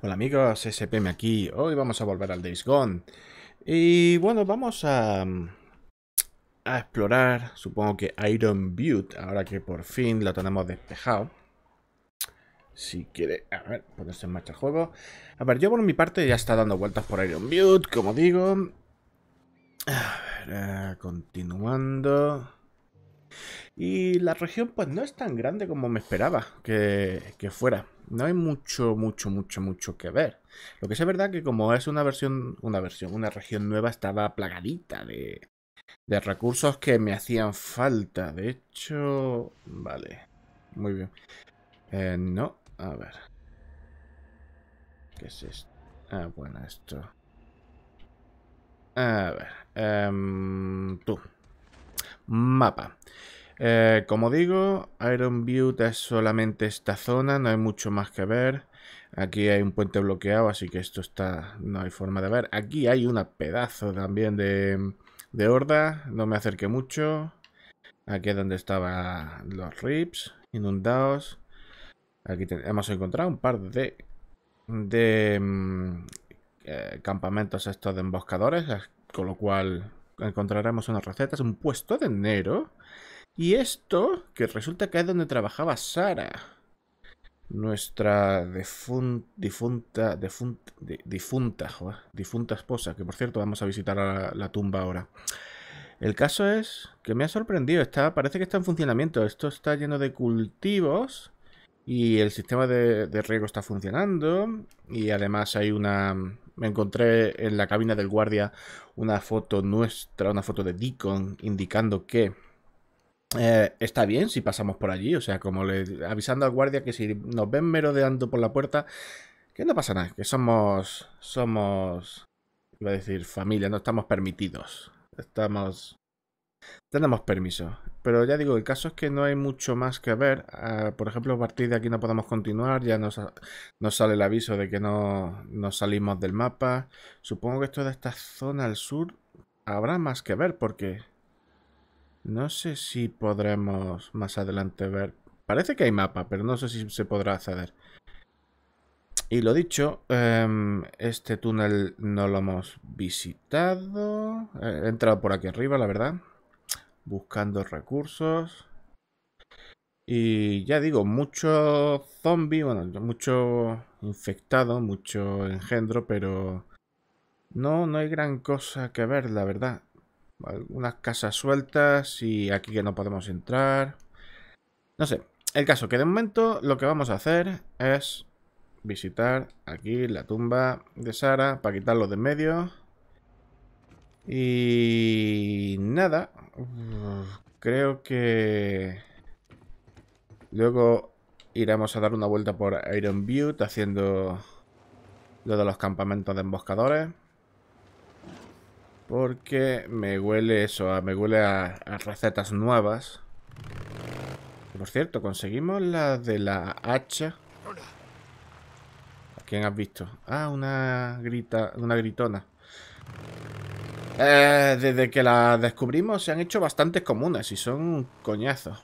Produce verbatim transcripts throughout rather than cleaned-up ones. Hola amigos, S P M aquí. Hoy vamos a volver al Days Gone. Y bueno, vamos a, a explorar, supongo que Iron Butte, ahora que por fin lo tenemos despejado. Si quiere, a ver, ponerse en marcha el juego. A ver, yo por mi parte ya está dando vueltas por Iron Butte, como digo. A ver, eh, continuando. Y la región pues no es tan grande como me esperaba que, que fuera. No hay mucho, mucho, mucho, mucho que ver. Lo que es verdad que como es una versión, una versión, una región nueva, estaba plagadita de, de recursos que me hacían falta. De hecho, vale, muy bien. Eh, no, a ver. ¿Qué es esto? Ah, bueno, esto. A ver, eh, tú. Mapa. Eh, como digo, Iron Butte es solamente esta zona, no hay mucho más que ver. Aquí hay un puente bloqueado, así que esto está, no hay forma de ver. Aquí hay una pedazo también de, de horda, no me acerqué mucho. Aquí es donde estaban los Rips inundados. Aquí te, hemos encontrado un par de, de eh, campamentos estos de emboscadores, con lo cual encontraremos unas recetas, un puesto de enero. Y esto, que resulta que es donde trabajaba Sara, nuestra defun, difunta, defun, di, difunta, joder, difunta esposa, que por cierto vamos a visitar a la tumba ahora. El caso es que me ha sorprendido, está, parece que está en funcionamiento, esto está lleno de cultivos y el sistema de, de riego está funcionando y además hay una... Me encontré en la cabina del guardia una foto nuestra, una foto de Deacon indicando que... Eh, está bien si pasamos por allí, o sea, como le avisando al guardia que si nos ven merodeando por la puerta, que no pasa nada, que somos, somos, iba a decir familia, no estamos permitidos, estamos, tenemos permiso. Pero ya digo, el caso es que no hay mucho más que ver, uh, por ejemplo, a partir de aquí no podemos continuar, ya nos, nos sale el aviso de que no nos salimos del mapa. Supongo que esto de esta zona al sur habrá más que ver, porque... No sé si podremos más adelante ver... Parece que hay mapa, pero no sé si se podrá acceder. Y lo dicho, eh, este túnel no lo hemos visitado. He entrado por aquí arriba, la verdad. Buscando recursos. Y ya digo, mucho zombie, bueno, mucho infectado, mucho engendro, pero... No, no hay gran cosa que ver, la verdad. Algunas casas sueltas y aquí que no podemos entrar. No sé. El caso que de momento lo que vamos a hacer es visitar aquí la tumba de Sara para quitarlo de en medio. Y nada. Creo que luego iremos a dar una vuelta por Iron Butte haciendo lo de los campamentos de emboscadores. Porque me huele eso, a, me huele a, a recetas nuevas. Por cierto, conseguimos la de la hacha. ¿A quién has visto? Ah, una grita, una gritona. Eh, desde que la descubrimos se han hecho bastantes comunes y son un coñazo.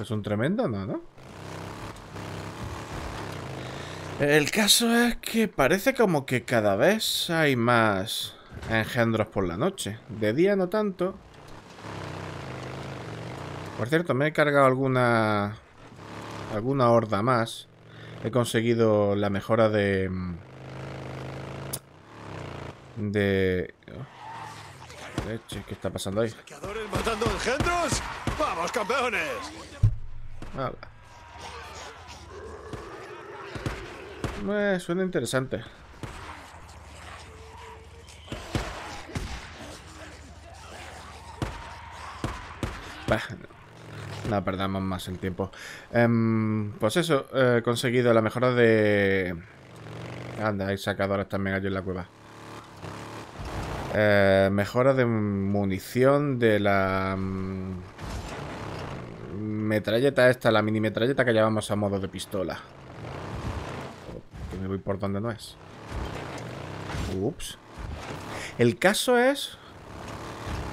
Es un tremendo, ¿no? ¿no? El caso es que parece como que cada vez hay más engendros por la noche. De día no tanto. Por cierto, me he cargado alguna... Alguna horda más. He conseguido la mejora de... De... Oh, leche, ¿qué está pasando ahí? ¿Saqueadores matando engendros? ¡Vamos, campeones! Eh, suena interesante. Bah, no, no perdamos más el tiempo. Eh, pues eso, eh, he conseguido la mejora de... Anda, hay sacadores también allí en la cueva. Eh, mejora de munición de la... metralleta esta, la mini metralleta que llevamos a modo de pistola. me voy por donde no es. Ups. El caso es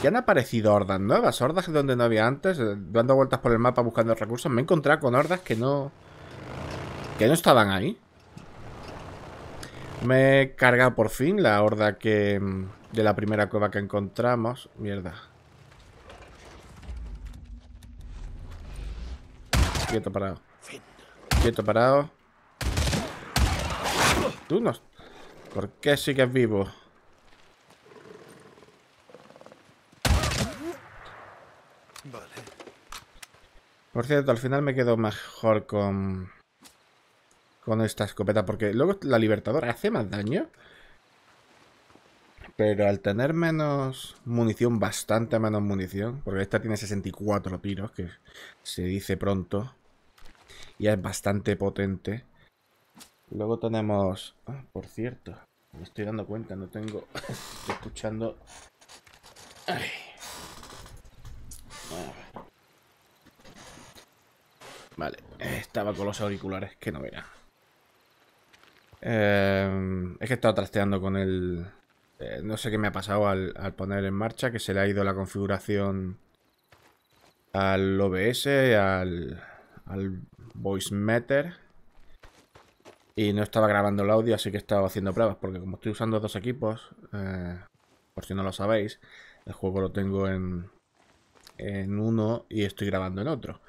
que han aparecido hordas nuevas, hordas donde no había antes. Dando vueltas por el mapa buscando recursos, me he encontrado con hordas que no que no estaban ahí. Me he cargado por fin la horda que de la primera cueva que encontramos. Mierda. Quieto, parado. Quieto, parado. Tú no... ¿Por qué sigues vivo? Vale. Por cierto, al final me quedo mejor con... con esta escopeta, porque luego la libertadora hace más daño, pero al tener menos munición, bastante menos munición, porque esta tiene sesenta y cuatro tiros, que se dice pronto, y es bastante potente. Luego tenemos... Ah, por cierto, me estoy dando cuenta, no tengo... Estoy escuchando... Ay. Vale, estaba con los auriculares, que no era. Eh, es que he estado trasteando con el... Eh, no sé qué me ha pasado al, al poner en marcha, que se le ha ido la configuración al O B S, al, al voice meter, y no estaba grabando el audio, así que estaba haciendo pruebas, porque como estoy usando dos equipos, eh, por si no lo sabéis, el juego lo tengo en, en uno y estoy grabando en otro.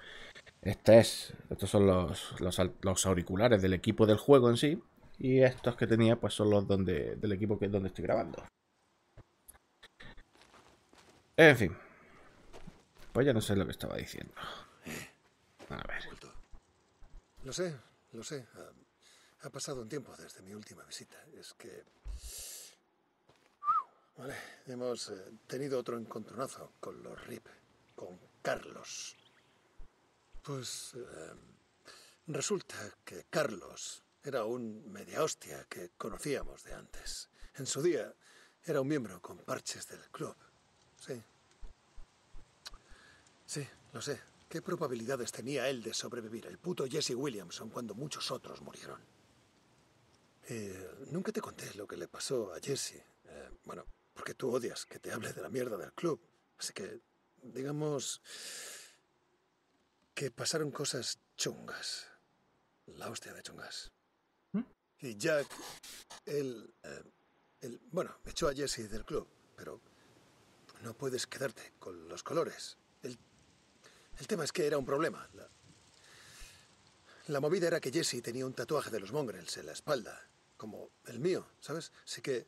Este es, estos son los, los, los auriculares del equipo del juego en sí. Y estos que tenía, pues son los donde, del equipo que es donde estoy grabando. En fin. Pues ya no sé lo que estaba diciendo. A ver. Lo sé, lo sé. Ha, ha pasado un tiempo desde mi última visita. Es que... Vale, hemos tenido otro encontronazo con los Rip. Con Carlos. Pues... Eh, resulta que Carlos... Era un media hostia que conocíamos de antes. En su día era un miembro con parches del club. Sí. Sí, lo sé. ¿Qué probabilidades tenía él de sobrevivir el puto Jesse Williamson cuando muchos otros murieron? Eh, nunca te conté lo que le pasó a Jesse. Eh, bueno, porque tú odias que te hable de la mierda del club. Así que, digamos... que pasaron cosas chungas. La hostia de chungas. Y Jack, él, eh, él, bueno, echó a Jesse del club, pero no puedes quedarte con los colores. El, el tema es que era un problema. La, la movida era que Jesse tenía un tatuaje de los Mongrels en la espalda, como el mío, ¿sabes? Así que,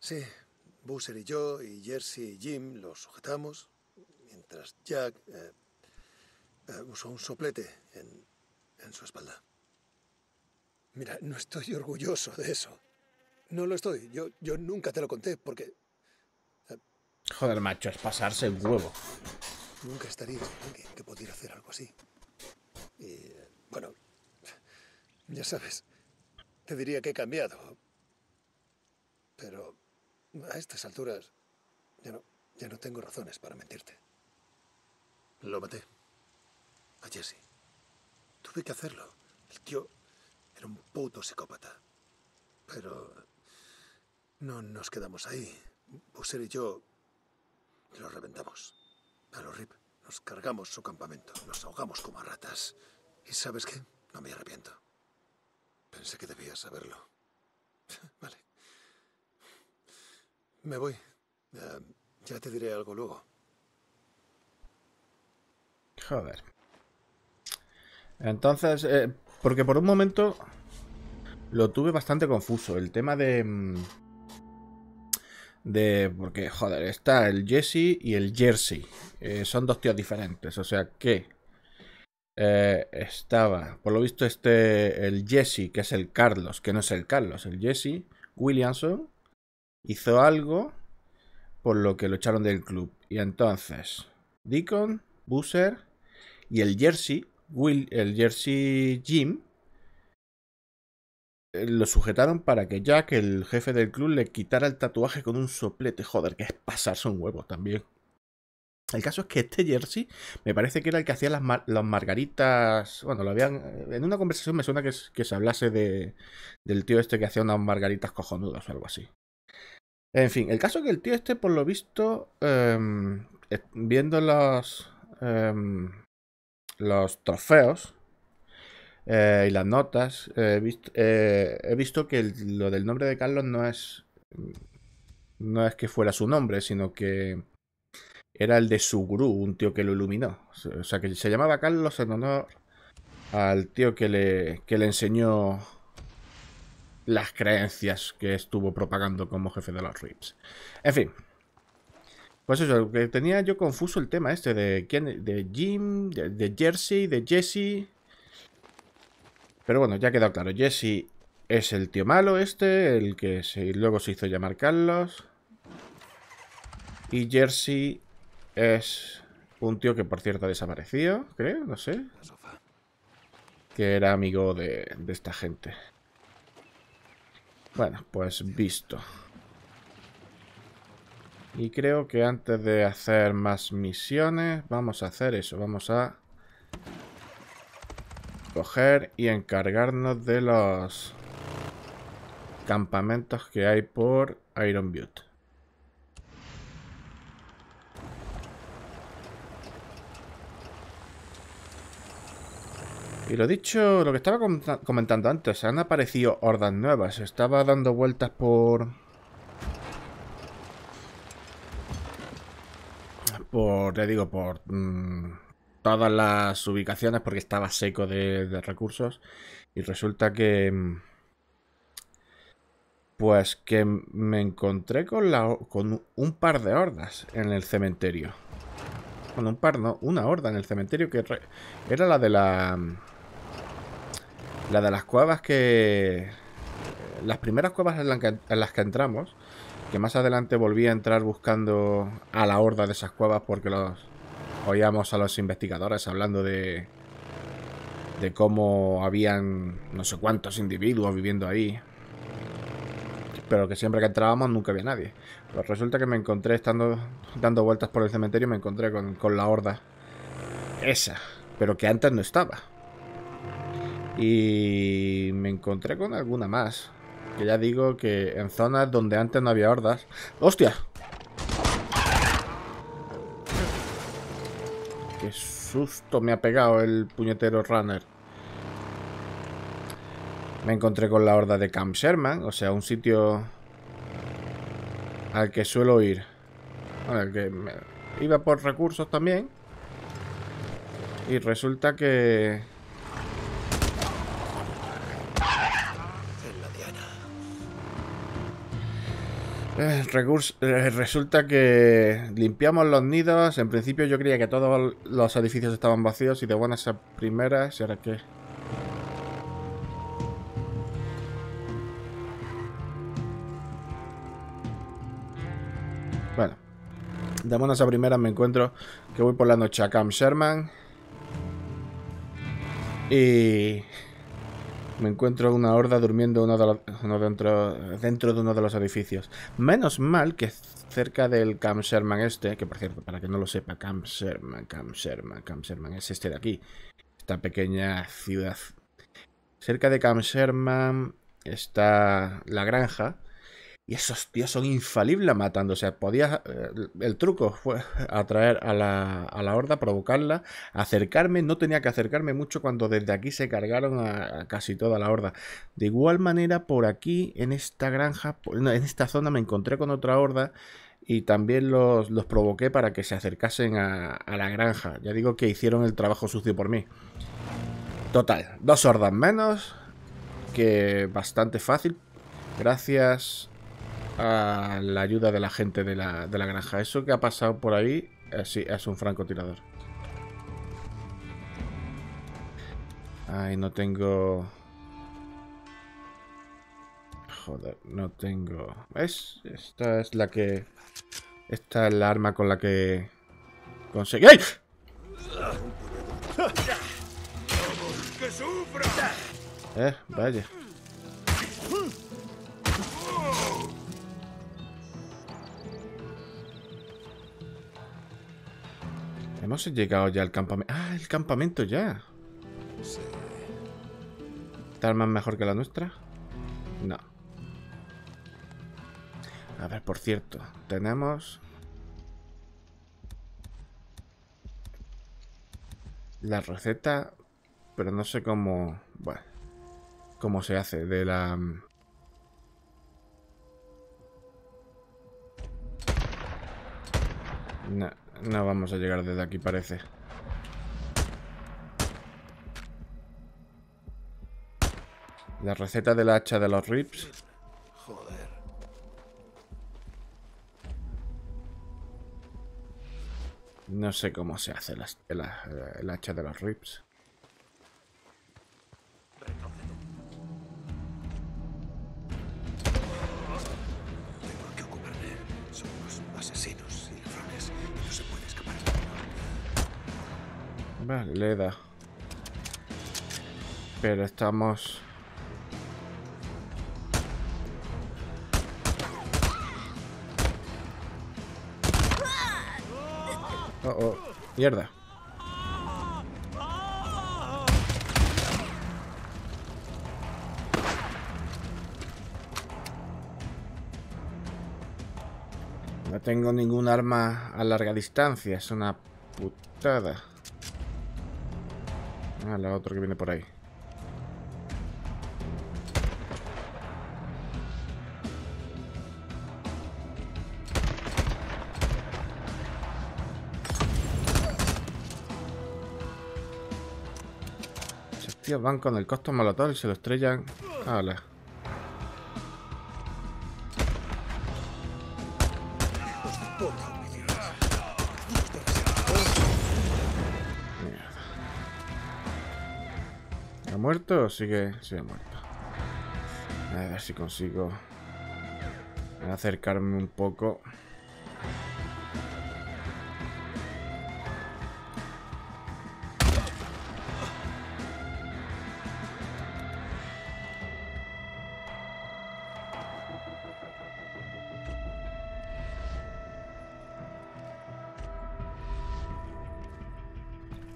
sí, Boozer y yo, y Jersey y Jim los sujetamos, mientras Jack eh, eh, usó un soplete en, en su espalda. Mira, no estoy orgulloso de eso. No lo estoy. Yo, yo nunca te lo conté porque... Joder, macho, es pasarse el huevo. Nunca estaría alguien que pudiera hacer algo así. Y, bueno, ya sabes, te diría que he cambiado. Pero a estas alturas ya no, ya no tengo razones para mentirte. Lo maté. A Jesse. Tuve que hacerlo. El tío... Era un puto psicópata. Pero no nos quedamos ahí. Boozer y yo lo reventamos. A los Rip nos cargamos su campamento. Nos ahogamos como a ratas. ¿Y sabes qué? No me arrepiento. Pensé que debías saberlo. Vale. Me voy. Uh, ya te diré algo luego. Joder. Entonces... Eh... Porque por un momento lo tuve bastante confuso. El tema de... De... Porque, joder, está el Jesse y el Jersey. Eh, son dos tíos diferentes. O sea que... Eh, estaba... Por lo visto este... El Jesse, que es el Carlos. Que no es el Carlos. El Jesse Williamson hizo algo por lo que lo echaron del club. Y entonces... Deacon, Boozer y el Jersey... Will, el Jersey Jim eh, lo sujetaron para que Jack, el jefe del club, le quitara el tatuaje con un soplete. Joder, que es pasarse un huevo también. El caso es que este Jersey me parece que era el que hacía las, mar las margaritas. Bueno, lo habían. En una conversación me suena que, es, que se hablase de, del tío este que hacía unas margaritas cojonudas o algo así. En fin, el caso es que el tío este, por lo visto, eh, viendo los, eh, los trofeos eh, y las notas, eh, visto, eh, he visto que el, lo del nombre de Carlos no es. No es que fuera su nombre, sino que. Era el de su gurú, un tío que lo iluminó. O sea, que se llamaba Carlos en honor al tío que le, que le enseñó las creencias que estuvo propagando como jefe de los Rips. En fin. Pues eso, que tenía yo confuso el tema este de quién, de Jim, de, de Jersey, de Jesse. Pero bueno, ya ha quedado claro. Jesse es el tío malo este, el que se, luego se hizo llamar Carlos. Y Jersey... es un tío que, por cierto, ha desaparecido, creo, no sé. Que era amigo de, de esta gente. Bueno, pues visto. Y creo que antes de hacer más misiones, vamos a hacer eso. Vamos a coger y encargarnos de los campamentos que hay por Iron Butte. Y lo dicho, lo que estaba comentando antes, han aparecido hordas nuevas. Estaba dando vueltas por... Por, ya digo, por mmm, todas las ubicaciones porque estaba seco de, de recursos. Y resulta que... Pues que me encontré con, la, con un par de hordas en el cementerio. Bueno, un par, no, una horda en el cementerio que re, era la de la... La de las cuevas que... Las primeras cuevas en, la que, en las que entramos. Que más adelante volví a entrar buscando a la horda de esas cuevas porque los... Oíamos a los investigadores hablando de... De cómo habían no sé cuántos individuos viviendo ahí. Pero que siempre que entrábamos nunca había nadie. Pues resulta que me encontré estando... Dando vueltas por el cementerio y me encontré con, con la horda. Esa. Pero que antes no estaba. Y me encontré con alguna más. Que ya digo que en zonas donde antes no había hordas... ¡Hostia! ¡Qué susto me ha pegado el puñetero runner! Me encontré con la horda de Camp Sherman. O sea, un sitio al que suelo ir. Bueno, al que me... iba por recursos también. Y resulta que... Recurso, eh, resulta que limpiamos los nidos. En principio yo creía que todos los edificios estaban vacíos y de buenas a primeras. ¿Y ahora qué? Bueno, de buenas a primeras me encuentro que voy por la noche a Camp Sherman y... Me encuentro una horda durmiendo uno de los, uno dentro, dentro de uno de los edificios. Menos mal que cerca del Camp Sherman este, que por cierto, para que no lo sepa, Camp Sherman, Camp Sherman, Camp Sherman, es este de aquí. Esta pequeña ciudad. Cerca de Camp Sherman está la granja. Y esos tíos son infalibles matando. O sea, podía... El truco fue atraer a la, a la horda, provocarla, acercarme. No tenía que acercarme mucho cuando desde aquí se cargaron a, a casi toda la horda. De igual manera, por aquí, en esta granja, en esta zona, me encontré con otra horda. Y también los, los provoqué para que se acercasen a, a la granja. Ya digo que hicieron el trabajo sucio por mí. Total, dos hordas menos. Que bastante fácil. Gracias... a la ayuda de la gente de la, de la granja. Eso que ha pasado por ahí, eh, sí, es un francotirador. Ay, no tengo... Joder, no tengo... ¿Ves? Esta es la que... Esta es la arma con la que... Conseguí... ¡Ay! Eh, vaya. Hemos llegado ya al campamento. Ah, el campamento ya. ¿Está más mejor que la nuestra? No. A ver, por cierto, tenemos la receta, pero no sé cómo, bueno, cómo se hace de la no, no vamos a llegar desde aquí, parece. La receta del hacha de los Rips. Joder. No sé cómo se hace la, la, la, el hacha de los Rips. Tengo que ocuparme. Son unos asesinos y ladrones. No se puede escapar. Vale, le da. Pero estamos... Oh, oh, mierda. No tengo ningún arma a larga distancia, es una putada. Ah, la otra que viene por ahí. Van con el costo molotov y se lo estrellan. ¡Hala! ¿Ha muerto o sigue? Sí, ha muerto. A ver si consigo acercarme un poco.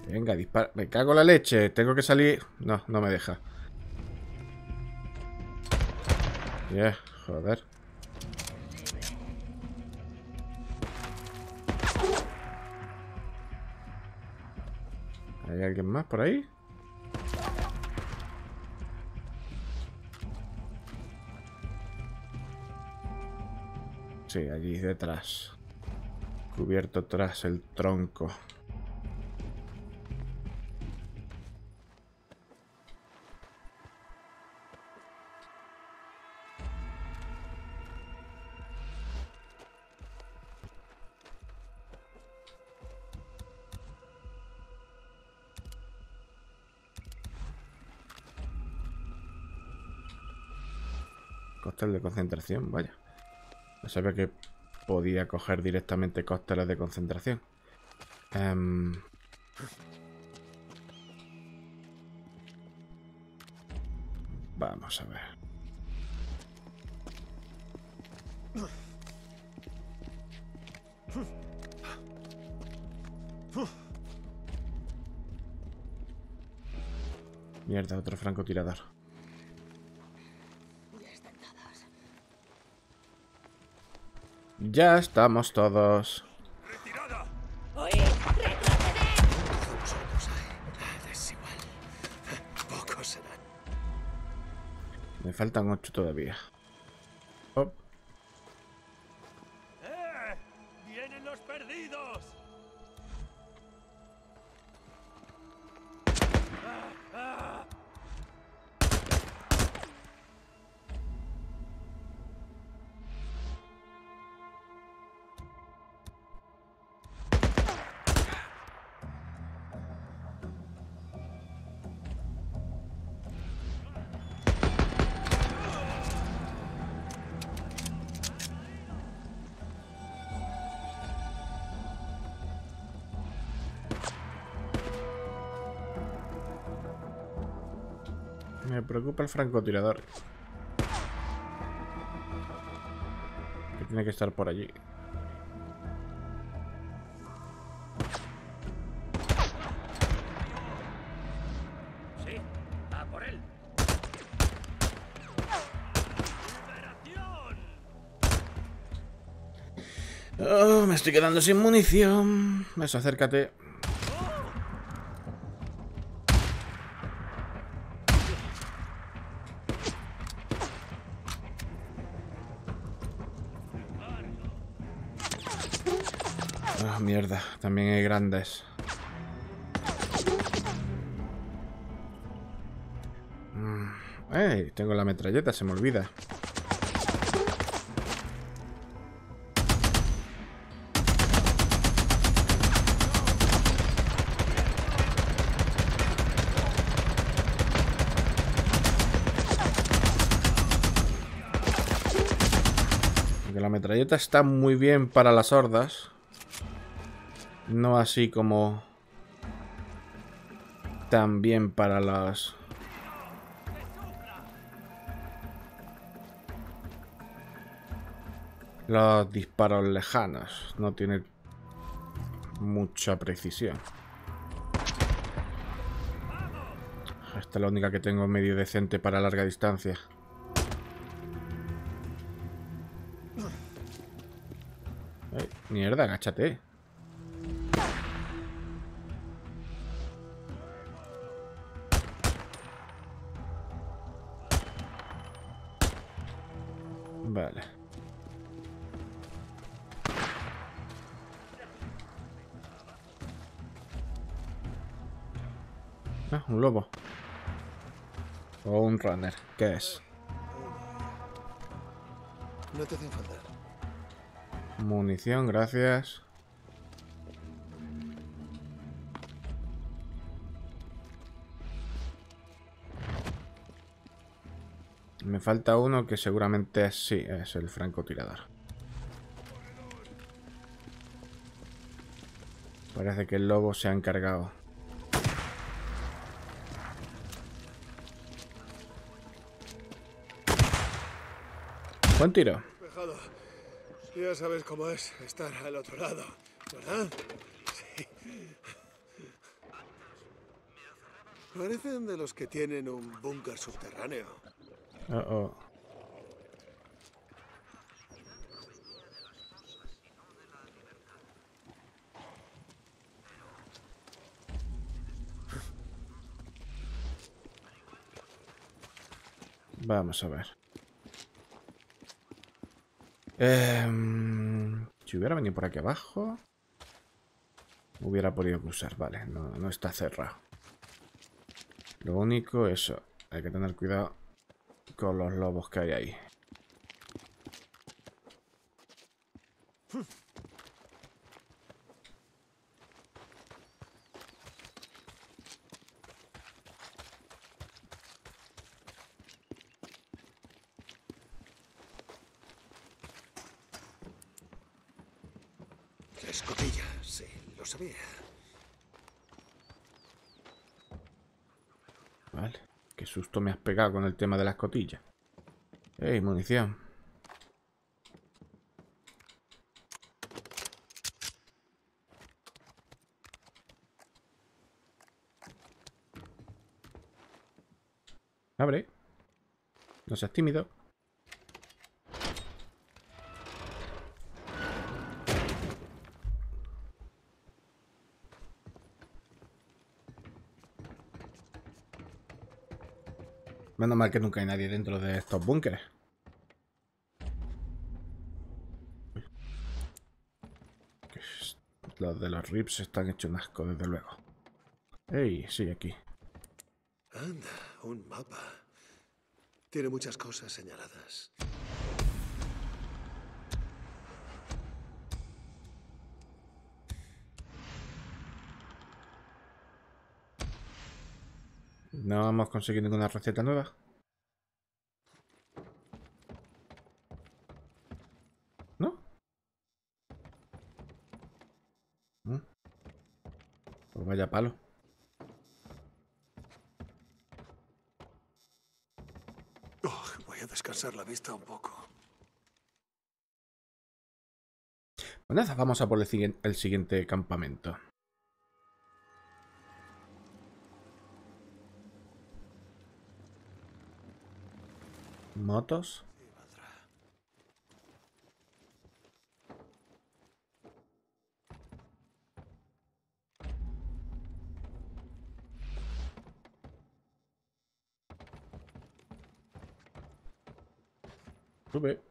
Venga, dispara. Me cago en la leche. Tengo que salir. No, no me deja. Yeah, joder. ¿Hay alguien más por ahí? Sí, allí detrás. Cubierto tras el tronco. Cócteles de concentración, vaya. No sabía que podía coger directamente cócteles de concentración. Um... Vamos a ver. Mierda, otro francotirador. Ya estamos todos. ¡Retirada! ¡Oye! Me faltan ocho todavía. Oh. ¡Eh! ¡Vienen los perdidos! ¡Ah, ah! Me preocupa el francotirador. Que tiene que estar por allí. Oh, me estoy quedando sin munición. Eso, acércate. Ah, oh, mierda. También hay grandes. ¡Ey! Tengo la metralleta, se me olvida. Porque la metralleta está muy bien para las hordas. No así como... tan bien para las... los disparos lejanos. No tiene mucha precisión. Esta es la única que tengo medio decente para larga distancia. Ay, mierda, agáchate. Vale. Ah, un lobo. O un runner. ¿Qué es? No te hacen falta. Munición, gracias. Me falta uno que seguramente es, sí, es el francotirador. Parece que el lobo se ha encargado. Buen tiro. Ya sabes cómo es estar al otro lado, ¿verdad? Sí. Parecen de los que tienen un búnker subterráneo. Uh oh. Vamos a ver. Eh, si hubiera venido por aquí abajo, hubiera podido cruzar. Vale, no, no está cerrado. Lo único, eso. Hay que tener cuidado con los lobos que hay ahí. Susto me has pegado con el tema de la escotilla. ¡Ey, munición! Abre. No seas tímido. Menos mal que nunca hay nadie dentro de estos búnkeres. Los de los Rips están hechos un asco, desde luego. ¡Ey! Sí, aquí. Anda, un mapa. Tiene muchas cosas señaladas. No hemos conseguido ninguna receta nueva. ¿No? Pues vaya palo. Oh, voy a descansar la vista un poco. Bueno, vamos a por el, el siguiente campamento. Motos. Sube.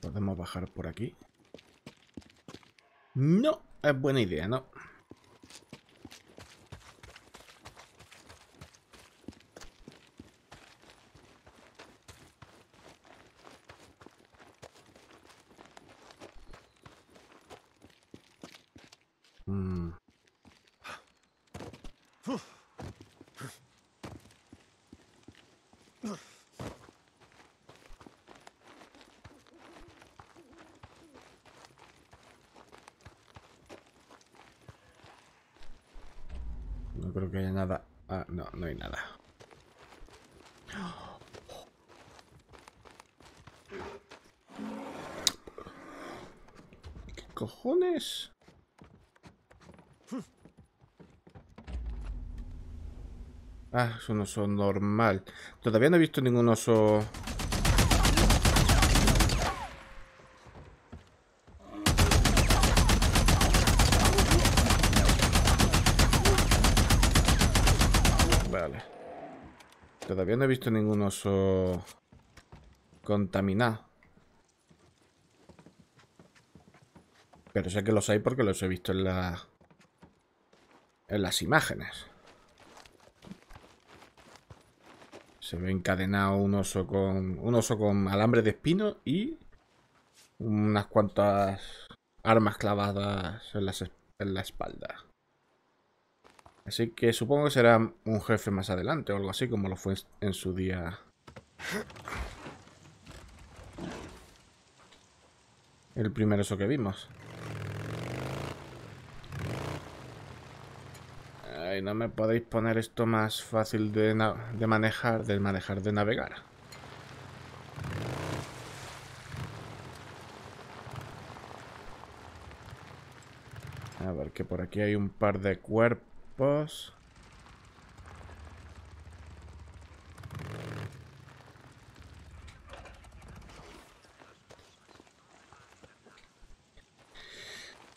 Podemos bajar por aquí. No, es buena idea, ¿no? Creo que haya nada. Ah, no, no hay nada. ¿Qué cojones? Ah, es un oso normal. Todavía no he visto ningún oso... Todavía no he visto ningún oso contaminado. Pero sé que los hay porque los he visto en, la, en las imágenes. Se ve encadenado un oso con, un oso con alambre de espino y unas cuantas armas clavadas en, las, en la espalda. Así que supongo que será un jefe más adelante o algo así, como lo fue en su día el primer oso que vimos. Ay, no me podéis poner esto más fácil de, de manejar, de manejar, de navegar. A ver, que por aquí hay un par de cuerpos. Pues...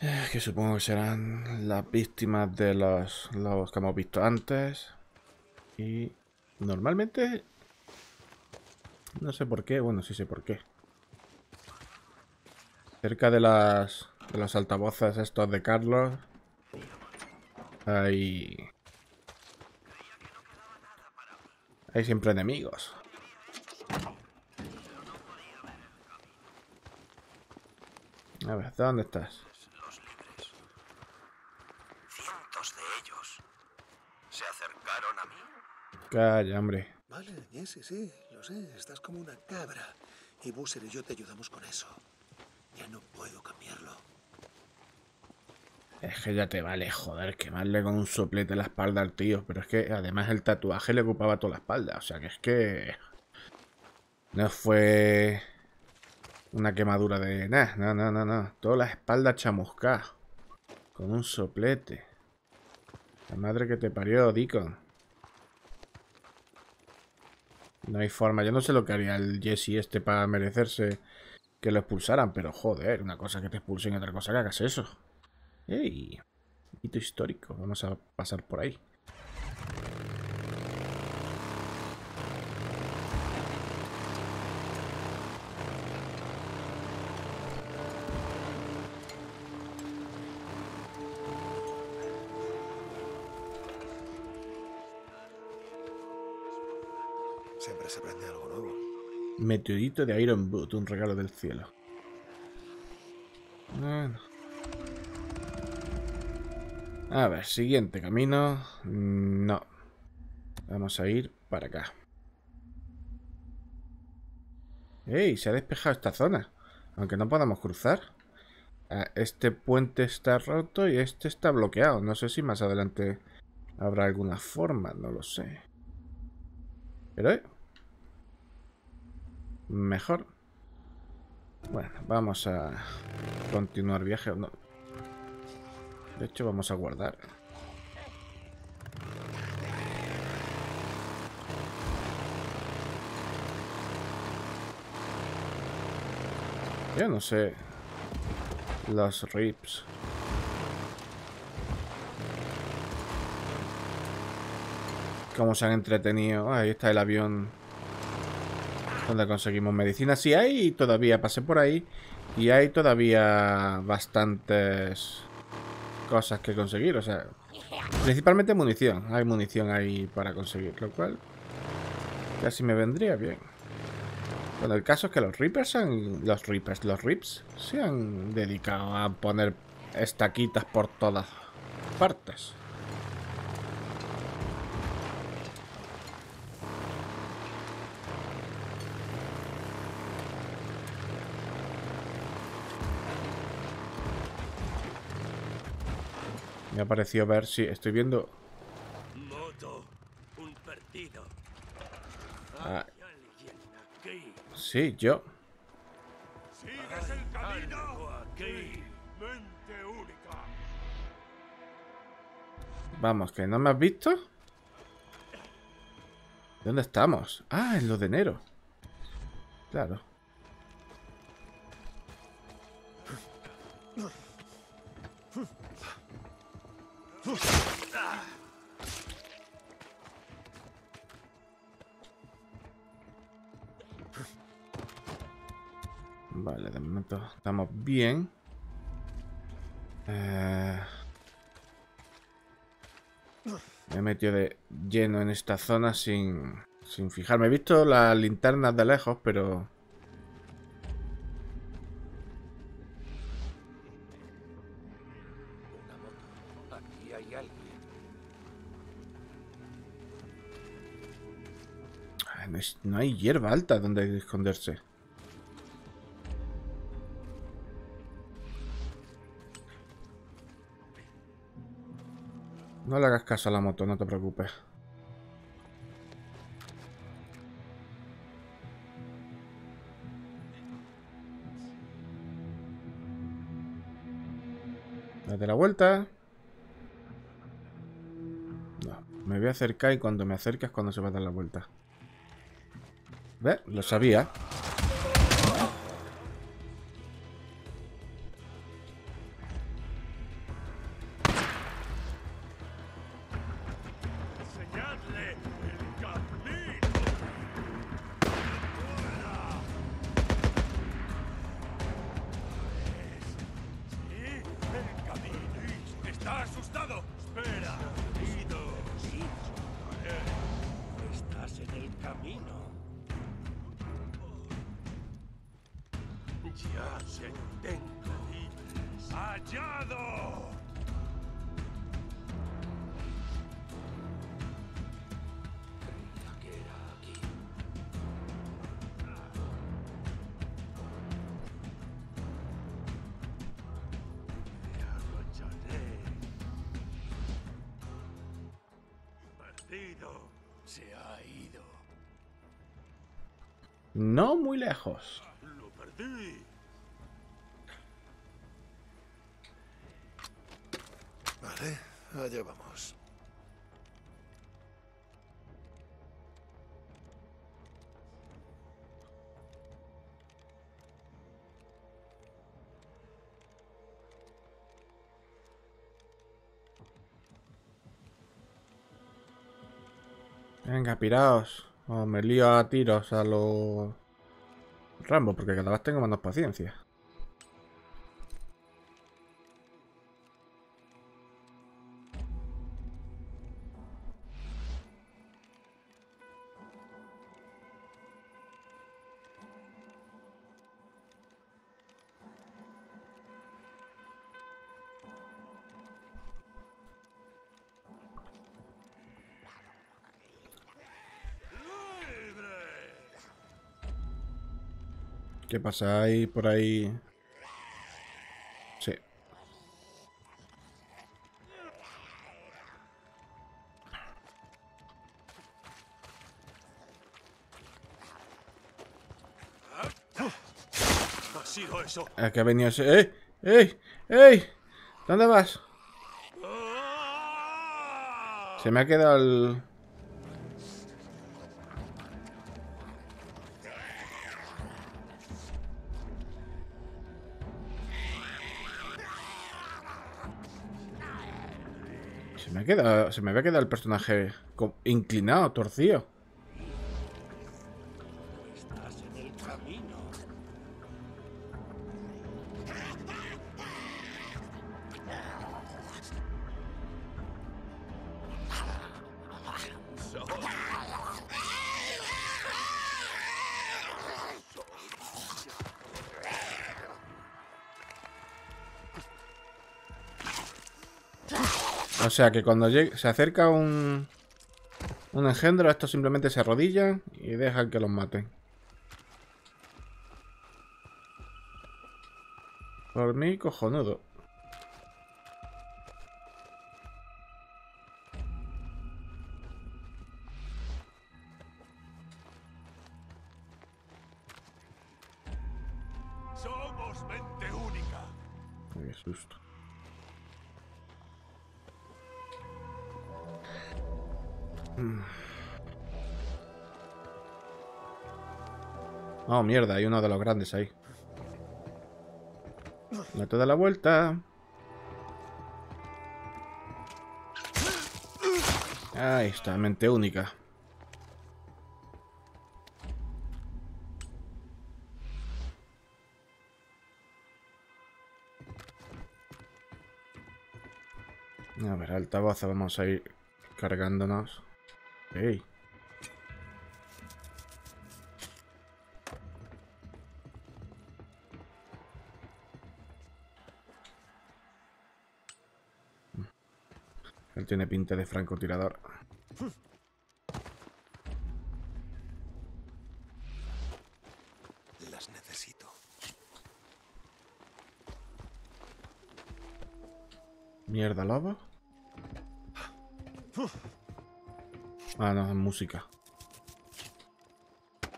Eh, que supongo que serán las víctimas de los, los que hemos visto antes. Y normalmente... No sé por qué, bueno, sí sé por qué. Cerca de, las, de los altavoces estos de Carlos... Hay... Hay siempre enemigos. A ver, ¿dónde estás? Los libres. Cientos de ellos se acercaron a mí. Calla, hombre. Vale, Jesse, sí, lo sé. Estás como una cabra. Y Boozer y yo te ayudamos con eso. Ya no puedo cambiarlo. Es que ya te vale, joder, quemarle con un soplete en la espalda al tío. Pero es que además el tatuaje le ocupaba toda la espalda. O sea que es que... No fue... Una quemadura de... Nah, no, no, no, no. Toda la espalda chamuscada. Con un soplete. La madre que te parió, Deacon. No hay forma. Yo no sé lo que haría el Jesse este para merecerse que lo expulsaran. Pero joder, una cosa que te expulsen y otra cosa que hagas eso. ¡Ey! Hito histórico. Vamos a pasar por ahí. Siempre se aprende algo nuevo. Meteorito de Iron Butte, un regalo del cielo. Bueno. A ver, siguiente camino... No. Vamos a ir para acá. ¡Ey! Se ha despejado esta zona. Aunque no podamos cruzar. Este puente está roto y este está bloqueado. No sé si más adelante habrá alguna forma. No lo sé. Pero... Eh, mejor. Bueno, vamos a continuar viaje. No. De hecho, vamos a guardar. Yo no sé. Las Rips. Cómo se han entretenido. Ah, ahí está el avión donde conseguimos medicina. Sí, hay todavía, pasé por ahí y hay todavía bastantes cosas que conseguir, o sea, principalmente munición. Hay munición ahí para conseguir, lo cual casi me vendría bien. Bueno, el caso es que los Rippers han, los Rippers, los Rips se han dedicado a poner estaquitas por todas partes. Me ha parecido ver si estoy viendo. Ah. Sí, yo. Vamos, que no me has visto. ¿Dónde estamos? Ah, en lo de enero. Claro. Vale, de momento estamos bien. Eh, me he metido de lleno en esta zona sin, sin fijarme. He visto las linternas de lejos, pero... No hay hierba alta donde esconderse. No le hagas caso a la moto, no te preocupes. Date la vuelta. No, me voy a acercar y cuando me acercas, cuando se va a dar la vuelta. ¿Ves? Lo sabía. Enseñadle el camino. Sí, el camino. Está asustado. Espera. Estás en el camino. Ya se tengo hallado. Creía que era aquí. Me agacharé. Perdido. Se ha ido. No muy lejos. Lo perdí. Vale, allá vamos. Venga, piraos. O me lío a tiros a los Rambo, porque cada vez tengo menos paciencia. ¿Qué pasa? ¿Hay por ahí? Sí. ¿Ha sido eso? ¿A qué ha venido ese? ¡Ey! ¡Ey! ¡Ey! ¿Dónde vas? Se me ha quedado el... Se me, queda, se me había quedado el personaje inclinado, torcido. Estás en el camino. Soy... O sea que cuando llegue, se acerca un, un engendro, estos simplemente se arrodillan y dejan que los maten. Por mí, cojonudo. Somos mente única. Qué susto. Oh, mierda, hay uno de los grandes ahí. Da toda la vuelta. Ahí está, mente única. A ver, altavoz, vamos a ir cargándonos. Hey. Él tiene pinta de francotirador. Las necesito. Mierda, lava. Ah, no, es música.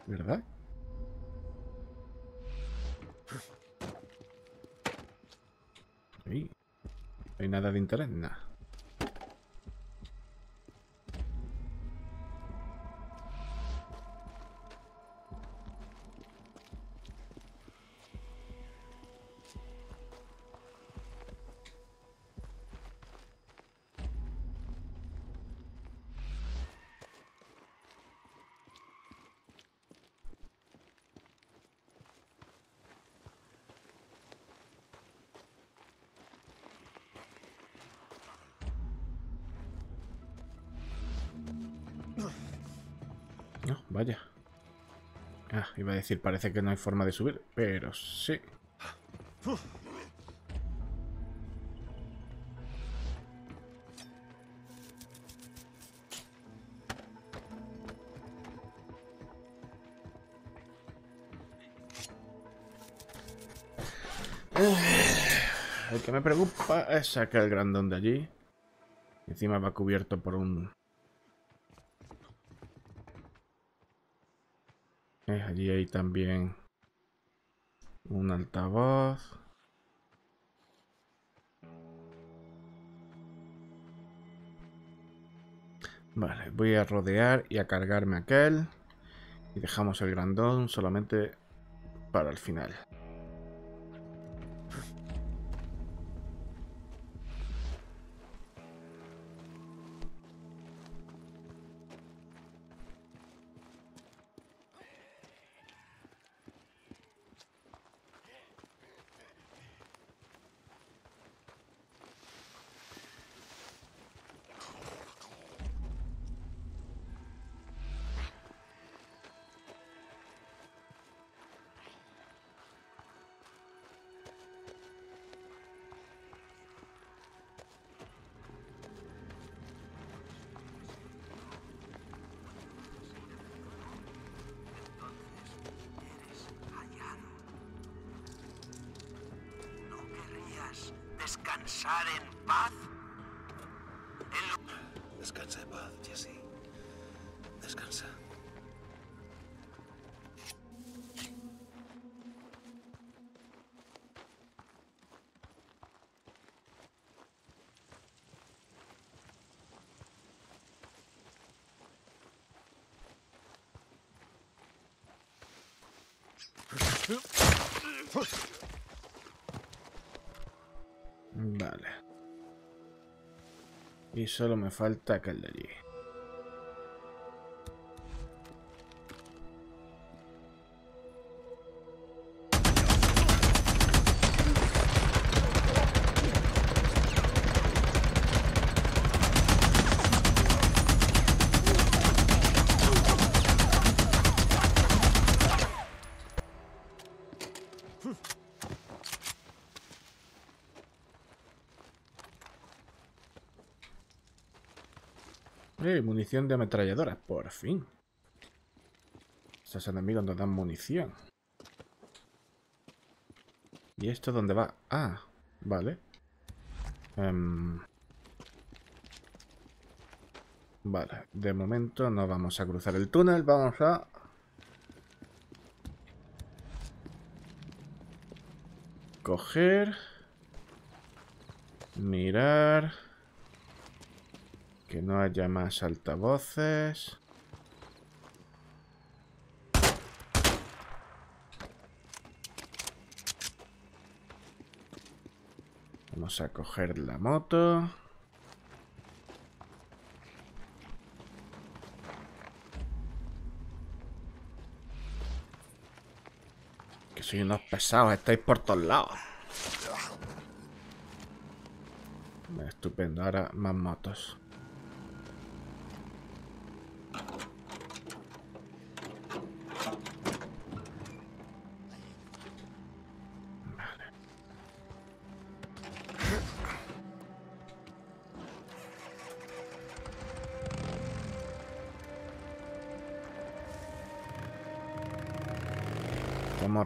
¿Verdad? Sí. ¿Hay nada de interés? Nada. No, vaya. Ah, iba a decir, parece que no hay forma de subir, pero sí. Uh, lo que me preocupa es sacar el grandón de allí. Encima va cubierto por un... Allí hay también un altavoz. Vale, voy a rodear y a cargarme aquel. Y dejamos el grandón solamente para el final. ¿Descansar en paz? El... Descansa en paz, Jesse. Descansa. Vale. Y solo me falta caldería. Eh, munición de ametralladora, por fin. Estos enemigos nos dan munición. ¿Y esto dónde va? Ah, vale. Um, vale, de momento no vamos a cruzar el túnel, vamos a... coger... mirar... que no haya más altavoces. Vamos a coger la moto. Que sois unos pesados, estáis por todos lados. Estupendo, ahora más motos.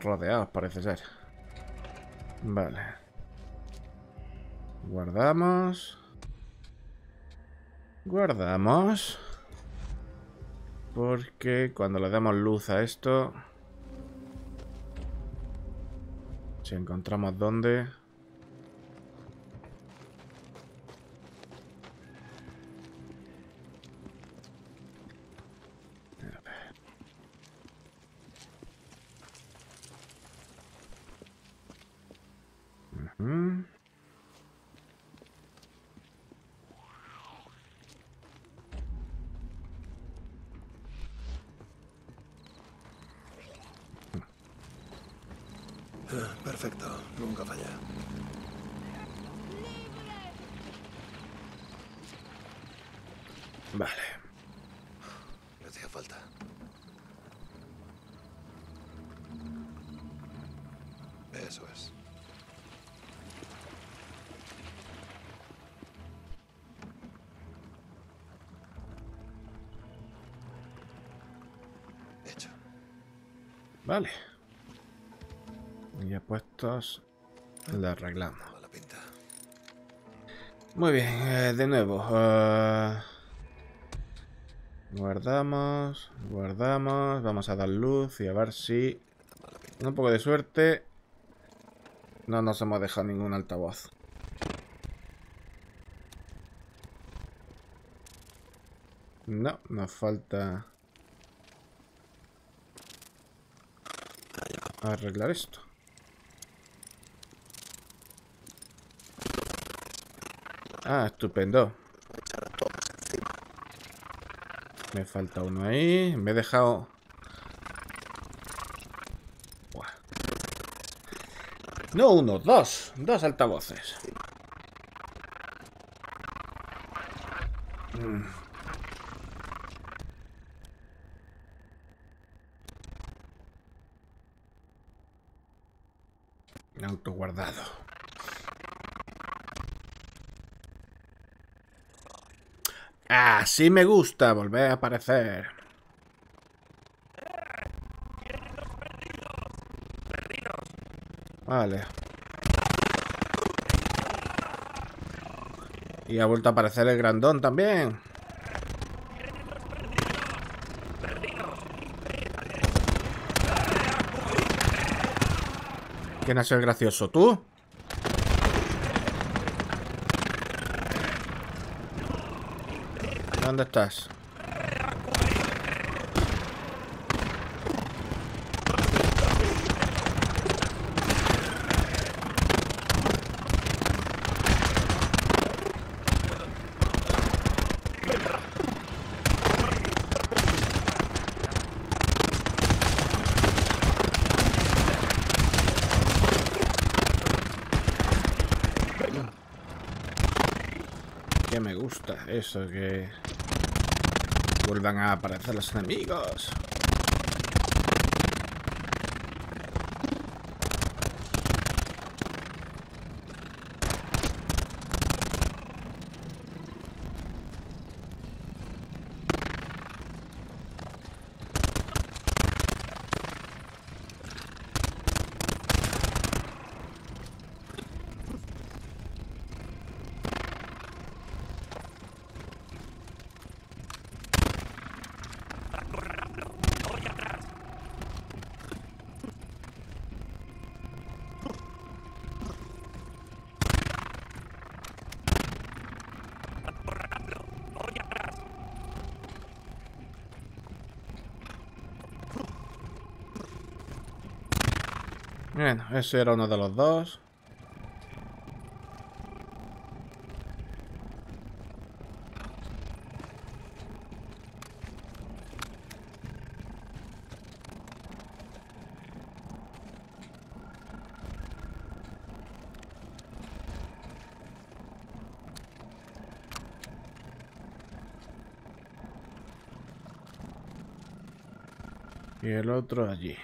Rodeados, parece ser. Vale. Guardamos. Guardamos. Porque cuando le damos luz a esto... si encontramos dónde... Perfecto, nunca falla. Vale. No hacía falta. Eso es. Hecho. Vale. Ya puestos, la arreglamos. Muy bien, eh, de nuevo. Uh, guardamos, guardamos. Vamos a dar luz y a ver si... con un poco de suerte... no nos hemos dejado ningún altavoz. No, nos falta... arreglar esto. Ah, estupendo. Me falta uno ahí. Me he dejado... buah. No, uno, dos. Dos altavoces. Mm. Auto guardado. Así me gusta, volver a aparecer. Vale. Y ha vuelto a aparecer el grandón también. ¿Quién ha sido el gracioso? ¿Tú? ¿Dónde estás? que me gusta eso, que vuelvan a aparecer los enemigos. Bueno, ese era uno de los dos. Y el otro allí.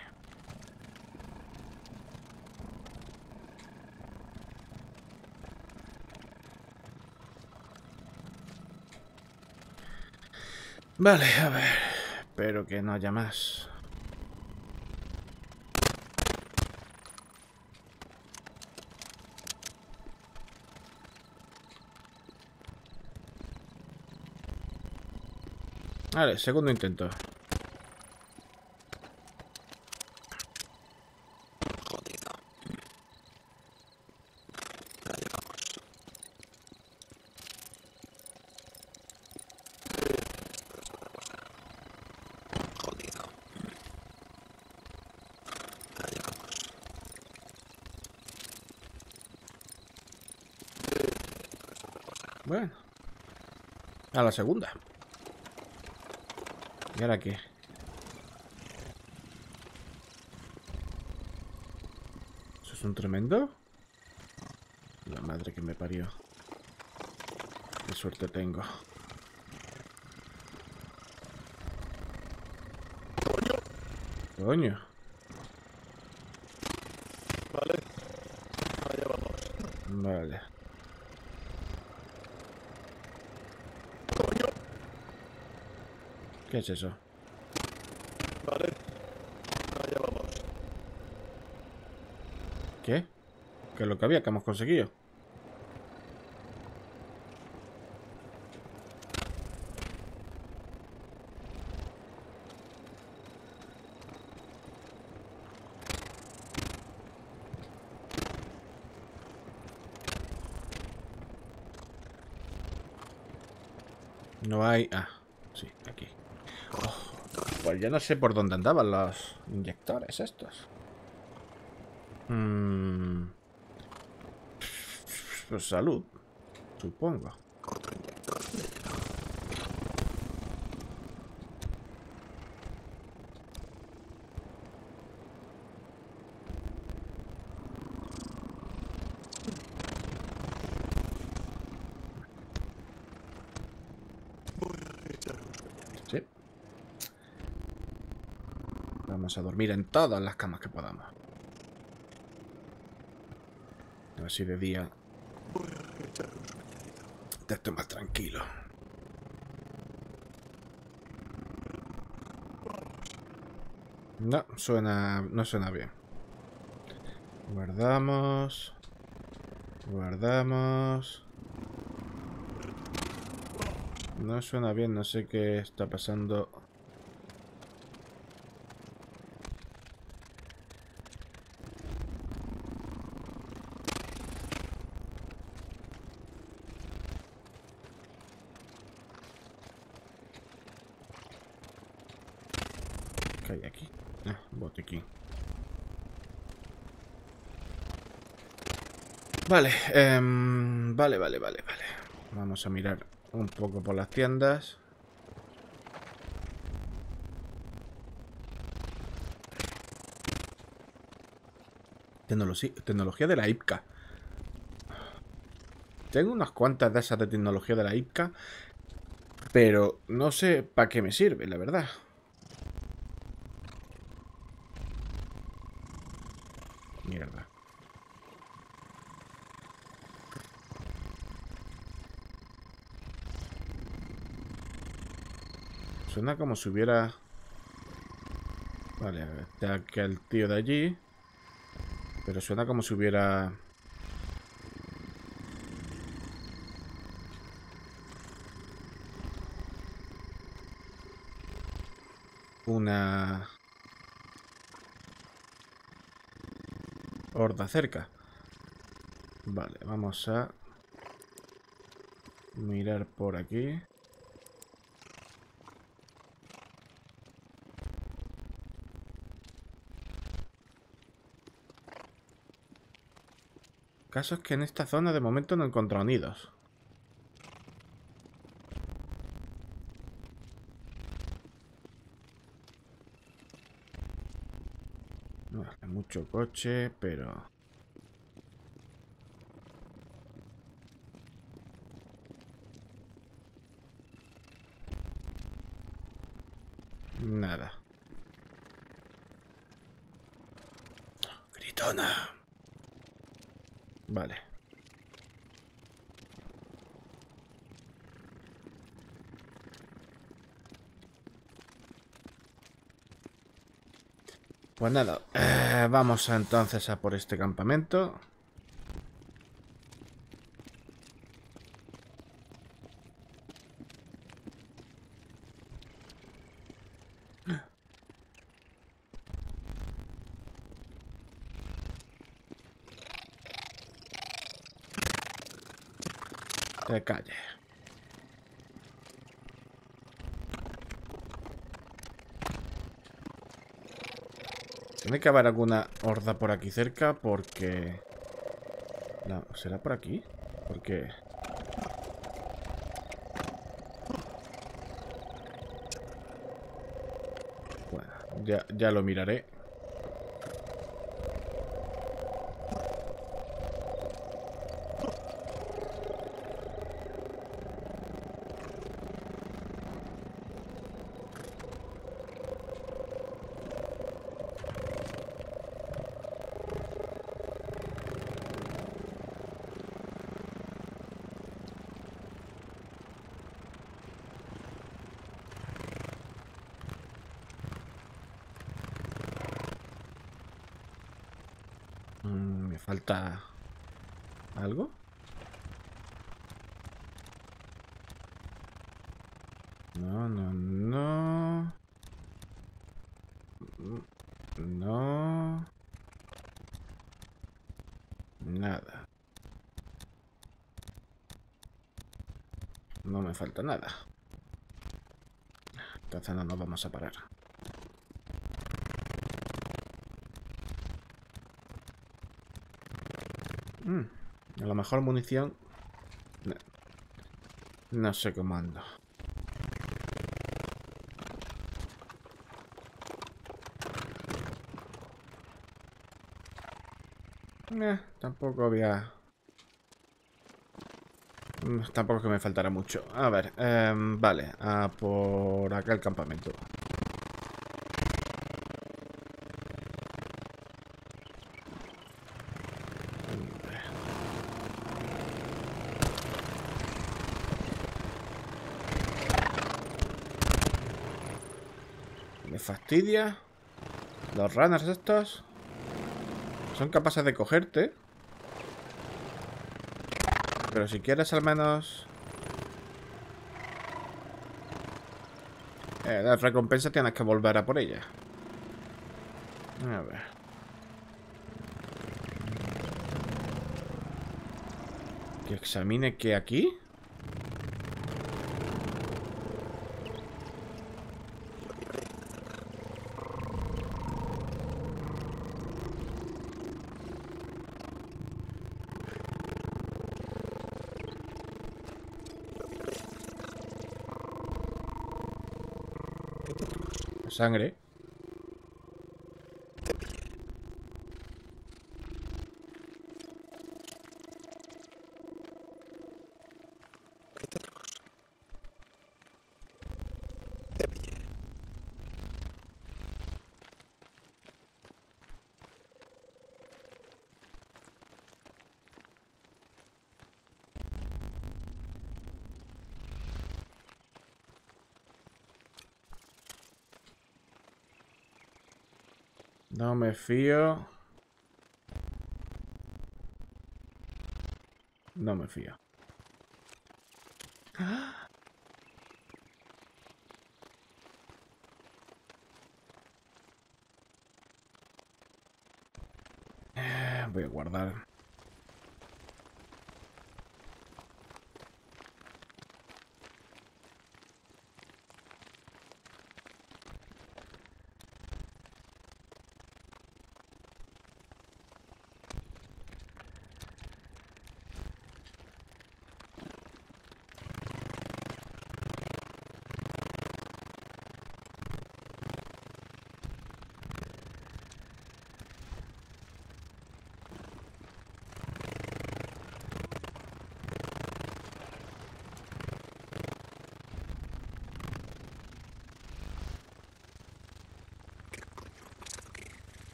Vale, a ver, espero que no haya más. Vale, segundo intento. Bueno, a la segunda. ¿Y ahora qué? ¿Eso es un tremendo? La madre que me parió. Qué suerte tengo. Coño. Coño. Vale. Allá vamos. Vale. ¿Qué es eso? Vale. Allá vamos. ¿Qué? ¿Qué es lo que había que hemos conseguido? No hay... Ah, sí, aquí. Pues yo no sé por dónde andaban los inyectores estos. Mm. Pues salud, supongo. Otro inyector. Vamos a dormir en todas las camas que podamos. A ver si de día te estoy más tranquilo. No, suena, no suena bien. Guardamos. Guardamos. No suena bien, no sé qué está pasando. Aquí, ah, botiquín. Vale, eh, vale, vale, vale, vale. Vamos a mirar un poco por las tiendas. Tecnología de la I P C A. Tengo unas cuantas de esas de tecnología de la I P C A, pero no sé para qué me sirve, la verdad. Mierda. Suena como si hubiera... Vale, está aquel tío de allí. Pero suena como si hubiera... Una... horda cerca. Vale, vamos a... mirar por aquí. Caso es que en esta zona de momento no he encontrado nidos. No, hay mucho coche, pero... nada. Gritona. Vale. Pues nada, eh, vamos a, entonces a por este campamento. De calle. Tiene que haber alguna horda por aquí cerca porque... No, ¿será por aquí? Porque... Bueno, ya, ya lo miraré. ¿Falta algo? No, no, no. No. Nada. No me falta nada. Entonces no nos vamos a parar. A lo mejor munición... No, no sé cómo ando. Eh, tampoco había... Tampoco es que me faltara mucho. A ver, eh, vale. A por acá el campamento. Fastidia. Los runners estos son capaces de cogerte, pero si quieres al menos eh, la recompensa, tienes que volver a por ella. A ver, que examine que aquí sangre. No me fío. No me fío. ¡Ah! Voy a guardar.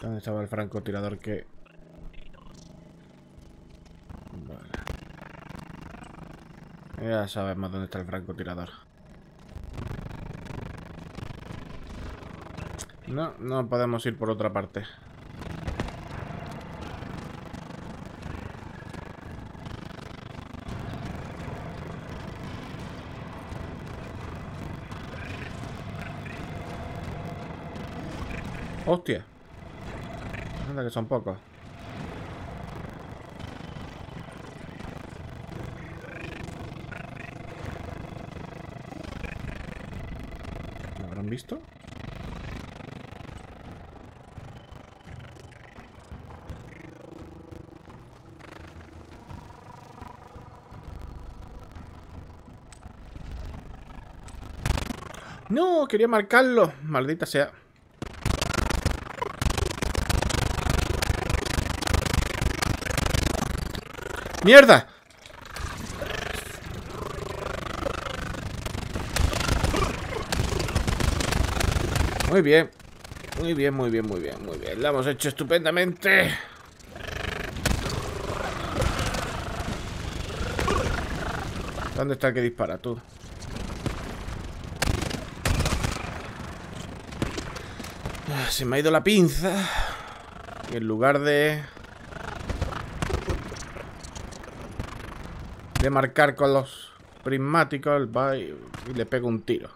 ¿Dónde estaba el francotirador que...? Vale. Ya sabemos dónde está el francotirador. No, no podemos ir por otra parte. ¡Hostia! Que son pocos. ¿Lo habrán visto? No, quería marcarlo. Maldita sea. ¡Mierda! Muy bien. Muy bien, muy bien, muy bien, muy bien. La hemos hecho estupendamente. ¿Dónde está el que dispara, tú? Se me ha ido la pinza. Y en lugar de... de marcar con los prismáticos, va y, y le pego un tiro.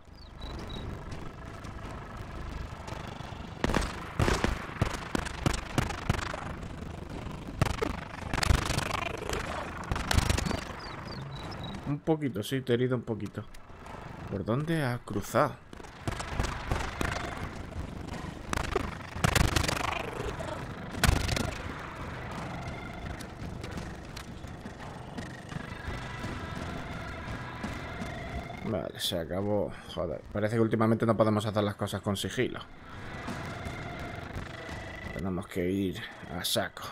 Un poquito, sí, te he herido un poquito. ¿Por dónde has cruzado? Vale, se acabó. Joder, parece que últimamente no podemos hacer las cosas con sigilo. Tenemos que ir a saco.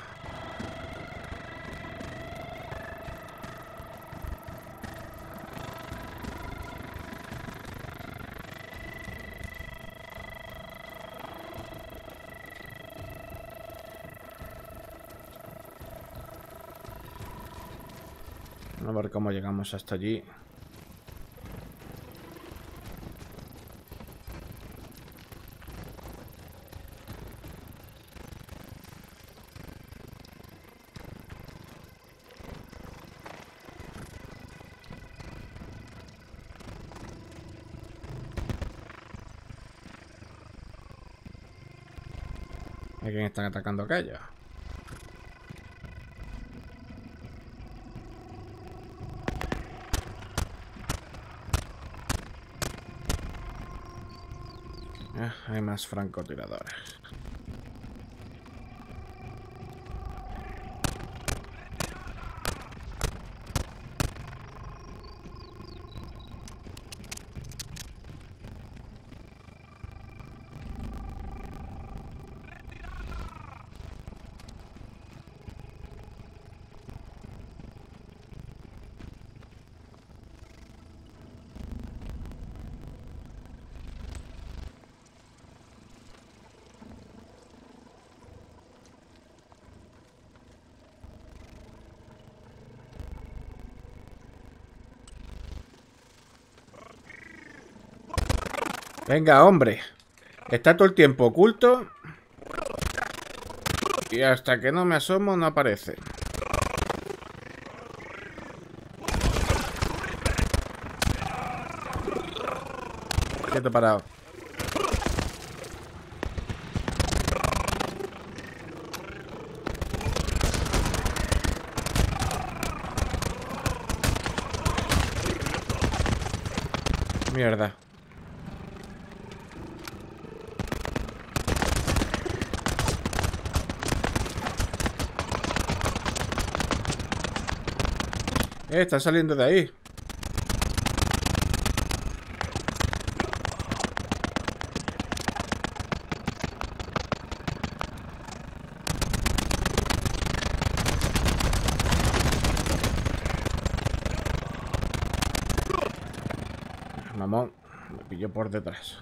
A ver cómo llegamos hasta allí. ¿A quién están atacando aquellos? Ah, hay más francotiradores. Venga, hombre. Está todo el tiempo oculto. Y hasta que no me asomo no aparece. Quieto parado. Mierda. Eh, está saliendo de ahí. Mamón, me pilló por detrás.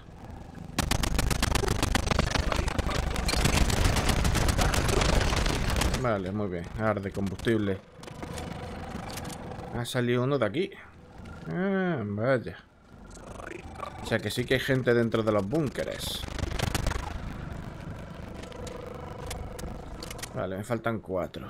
Vale, muy bien. Arde combustible. Ha salido uno de aquí. Ah, vaya. O sea que sí que hay gente dentro de los búnkeres. Vale, me faltan cuatro.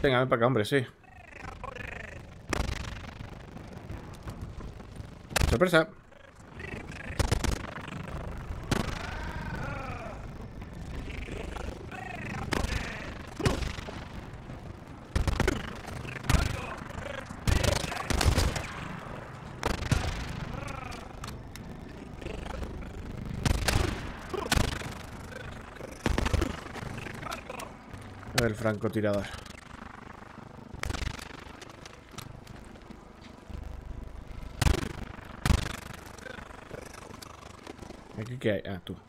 Venga, ven para acá, hombre, sí. ¡Sorpresa! A ver, el francotirador. ¿Qué hay? Ah, tú. ¿En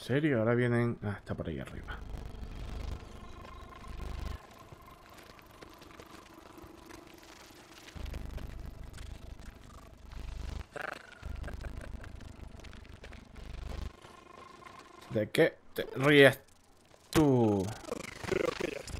serio? Ahora vienen... Ah, está por ahí arriba. ¿De qué te ríes tú? Vale. Creo que ya está.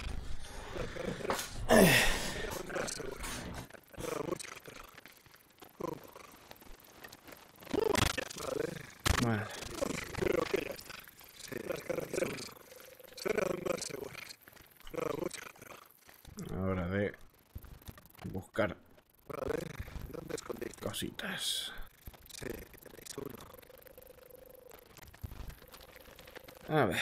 Las carreteras serán más seguras. Ahora de buscar cositas. A ver.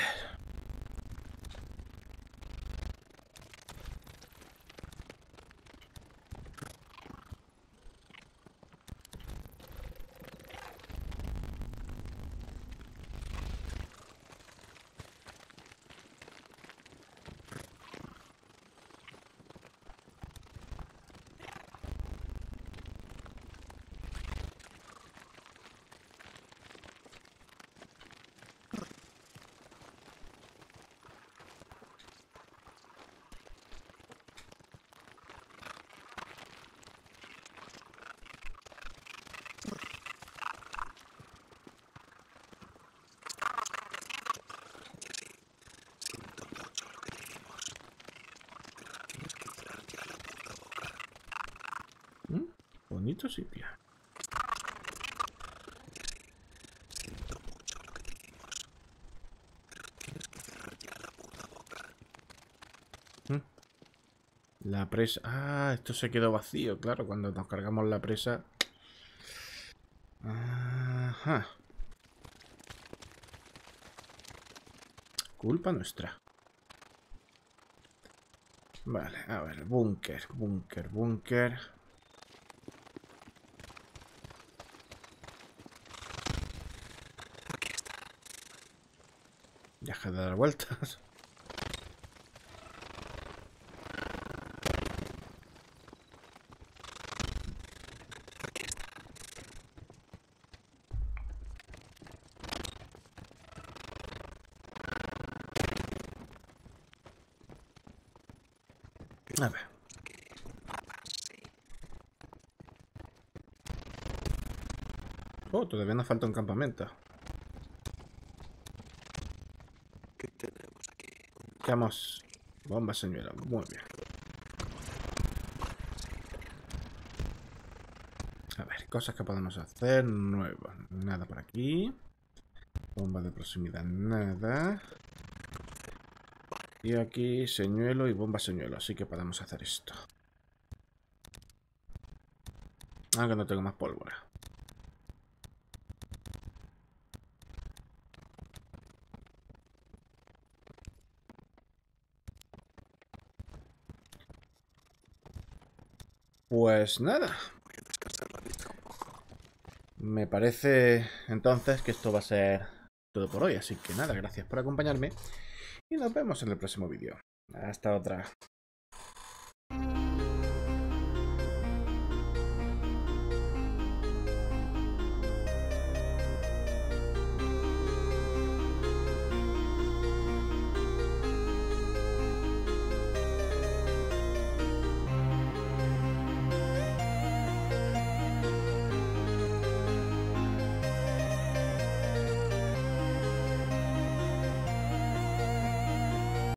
Bonito sitio. Siento mucho lo que dijimos, pero tienes que cerrar ya la puta boca. La presa. Ah, esto se quedó vacío, claro, cuando nos cargamos la presa. Ajá. Culpa nuestra. Vale, a ver, búnker, búnker, búnker. Deja de dar vueltas. A ver. Oh, todavía nos falta un campamento. ¿Qué tenemos aquí? Vamos. Bomba, señora. Muy bien. A ver, cosas que podemos hacer nuevas. Nada por aquí. Bomba de proximidad, nada. Y aquí señuelo y bomba señuelo. Así que podemos hacer esto. Aunque no tengo más pólvora. Pues nada. Voy a descansar la vista un poco. Me parece entonces que esto va a ser todo por hoy. Así que nada, gracias por acompañarme. Y nos vemos en el próximo vídeo. Hasta otra.